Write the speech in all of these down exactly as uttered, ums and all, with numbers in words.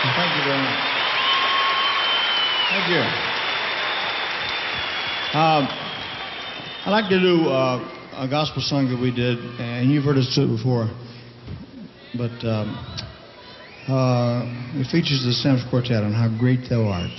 And thank you very much. Thank you. Um, I'd like to do uh, a gospel song that we did, and you've heard us do it before, but um, uh, it features the Sams Quartet on How Great Thou Art.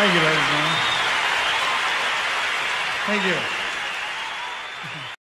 Thank you, ladies and gentlemen. Thank you.